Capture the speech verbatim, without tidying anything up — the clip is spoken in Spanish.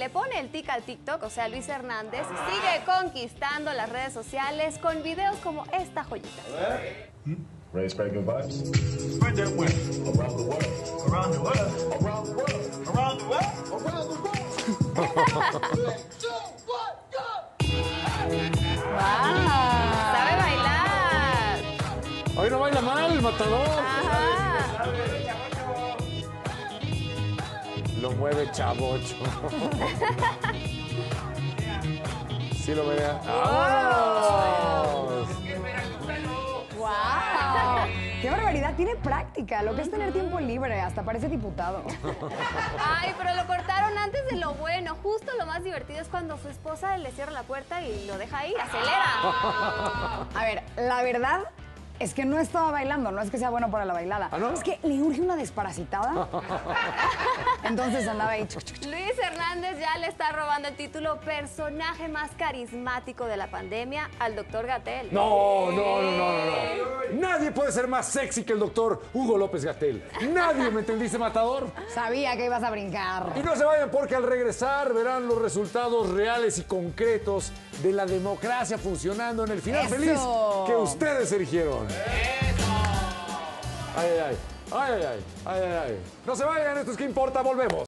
le pone el tic al TikTok, o sea, Luis Hernández, sigue conquistando las redes sociales con videos como esta joyita. ¡Sabe bailar! Hoy no baila mal, matador. Lo mueve chavocho. Sí lo veía. ¡Oh! ¡Wow! ¡Qué barbaridad! Tiene práctica. Lo que es tener tiempo libre. Hasta parece diputado. Ay, pero lo cortaron antes de lo bueno. Justo lo más divertido es cuando su esposa le cierra la puerta y lo deja ahí. ¡Acelera! A ver, la verdad... es que no estaba bailando, no es que sea bueno para la bailada. ¿Ah, no? Es que le urge una desparasitada. Entonces andaba ahí. Luis Hernández ya le está robando el título personaje más carismático de la pandemia al doctor Gatel. No, no, no, no, no, no. Nadie puede ser más sexy que el doctor Hugo López Gatel. Nadie, ¿me entendiste, matador? Sabía que ibas a brincar. Y no se vayan porque al regresar verán los resultados reales y concretos de la democracia funcionando en el final Eso. feliz que ustedes eligieron. Ay, ay, ay, ay, ay, ay, ay, ay. No se vayan, esto es ¿Qué importa? Volvemos.